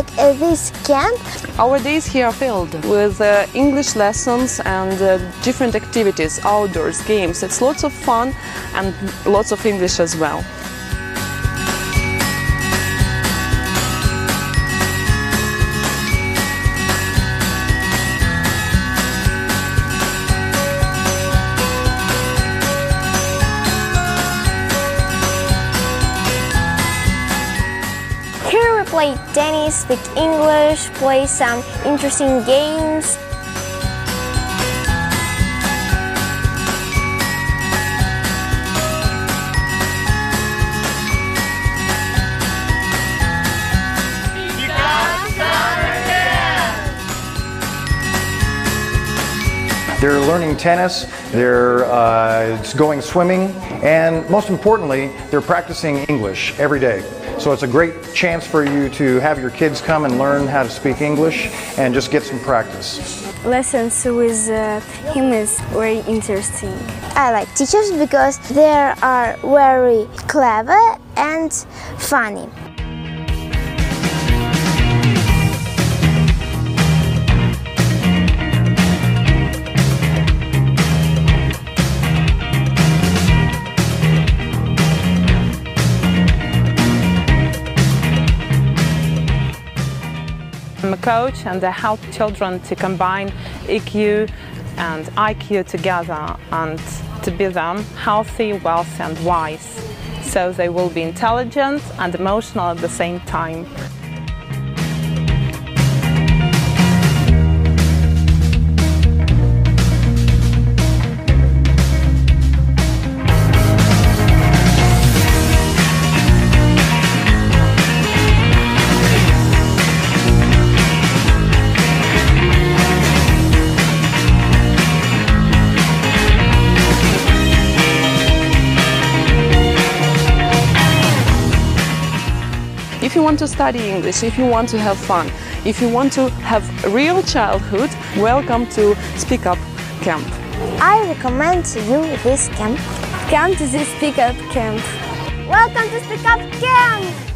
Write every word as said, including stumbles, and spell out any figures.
like uh, this camp? Our days here are filled with uh, English lessons and uh, different activities, outdoors, games. It's lots of fun and lots of English as well. Play tennis, speak English, play some interesting games. They're learning tennis, they're uh, going swimming, and most importantly, they're practicing English every day. So it's a great chance for you to have your kids come and learn how to speak English and just get some practice. Lessons with uh, him is very interesting. I like teachers because they are very clever and funny. I'm a coach and I help children to combine E Q and I Q together and to be them healthy, wealthy and wise. So they will be intelligent and emotional at the same time. If you want to study English, if you want to have fun, if you want to have a real childhood, welcome to Speak Up Camp. I recommend to you this camp. Come to the Speak Up Camp. Welcome to Speak Up Camp!